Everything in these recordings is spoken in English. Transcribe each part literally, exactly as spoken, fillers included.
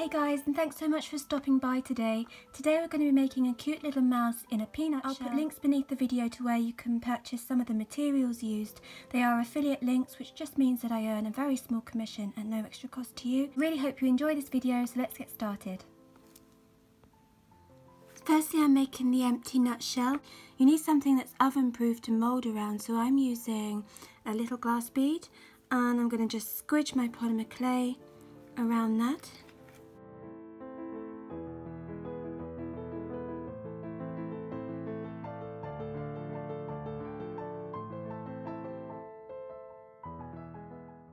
Hey guys, and thanks so much for stopping by today. Today we're going to be making a cute little mouse in a peanut shell. I'll put links beneath the video to where you can purchase some of the materials used. They are affiliate links, which just means that I earn a very small commission and no extra cost to you. Really hope you enjoy this video, so let's get started. Firstly, I'm making the empty nutshell. You need something that's oven proof to mould around, so I'm using a little glass bead and I'm going to just squidge my polymer clay around that.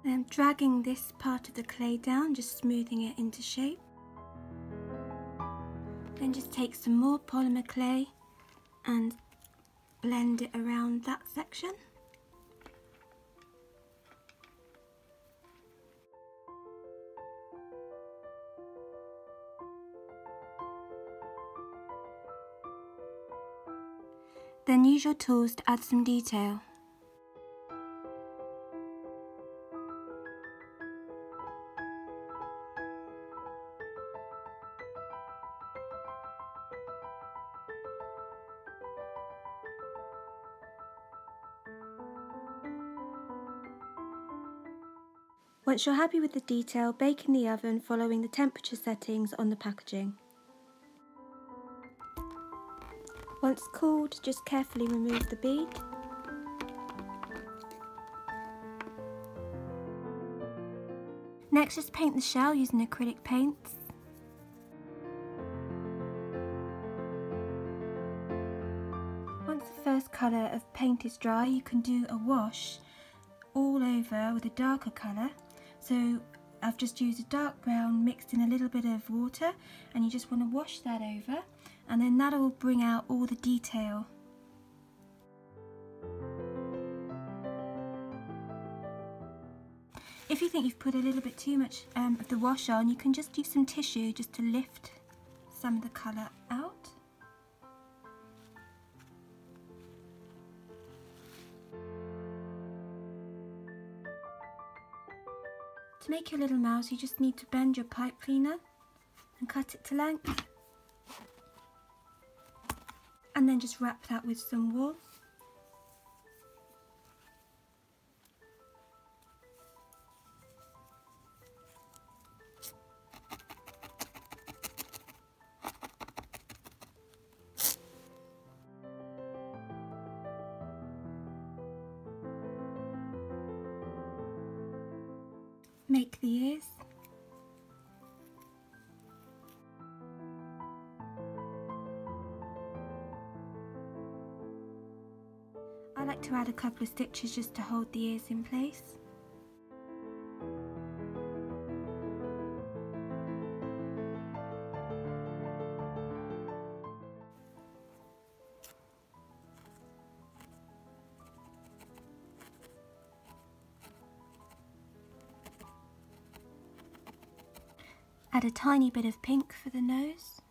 I'm dragging this part of the clay down, just smoothing it into shape. Then just take some more polymer clay and blend it around that section. Then use your tools to add some detail. Once you're happy with the detail, bake in the oven following the temperature settings on the packaging. Once cooled, just carefully remove the bead. Next, just paint the shell using acrylic paints. Once the first colour of paint is dry, you can do a wash all over with a darker colour. So I've just used a dark brown mixed in a little bit of water, and you just want to wash that over, and then that will bring out all the detail. If you think you've put a little bit too much um, of the wash on, you can just use some tissue just to lift some of the colour out. To make your little mouse, you just need to bend your pipe cleaner and cut it to length, and then just wrap that with some wool. Make the ears. I like to add a couple of stitches just to hold the ears in place. Add a tiny bit of pink for the nose.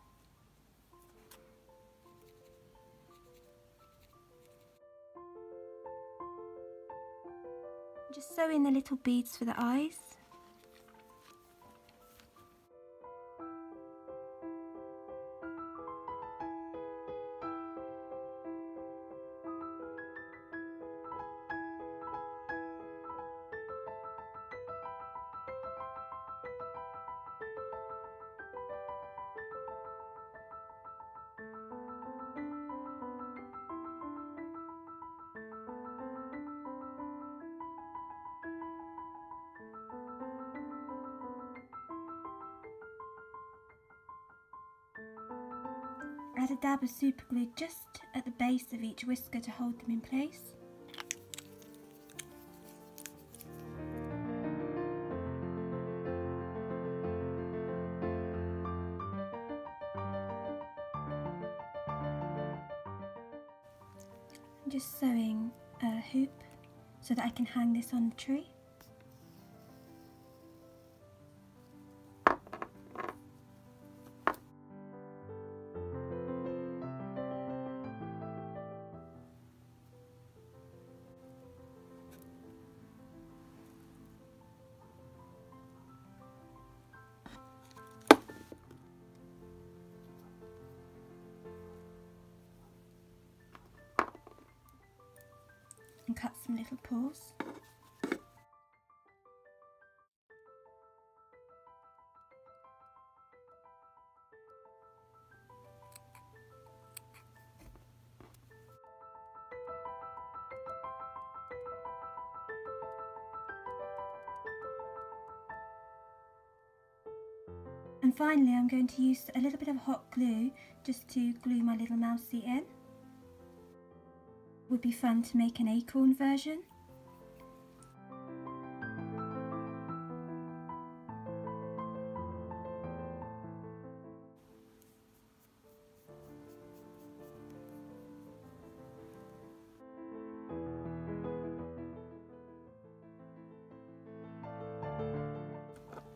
Just sew in the little beads for the eyes. Add a dab of super glue just at the base of each whisker to hold them in place. I'm just sewing a hoop so that I can hang this on the tree. and cut some little paws. And finally, I'm going to use a little bit of hot glue just to glue my little mousey in. Would be fun to make an acorn version.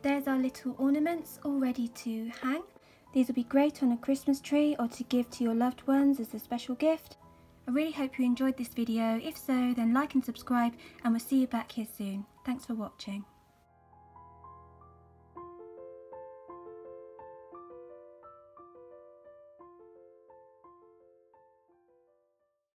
There's our little ornaments all ready to hang. These will be great on a Christmas tree or to give to your loved ones as a special gift. I really hope you enjoyed this video. If so, then like and subscribe, and we'll see you back here soon. Thanks for watching.